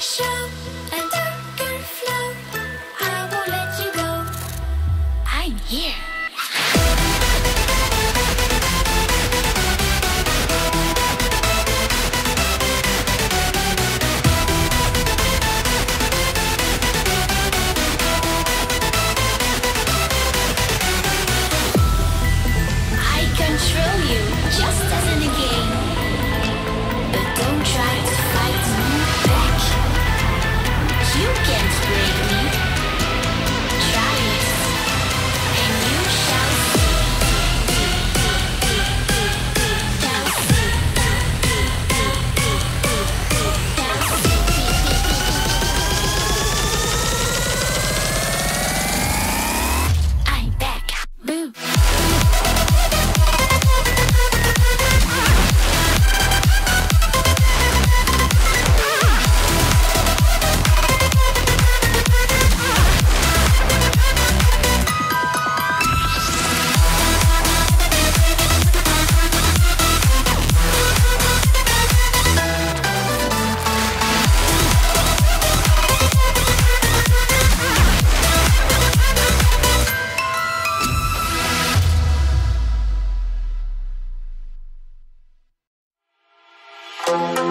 Show a darker flow. I won't let you go. I'm here. I control you, just as in a game. But don't try to fight me. You can't break me. Try it, and you shall see. I'm back. Boo.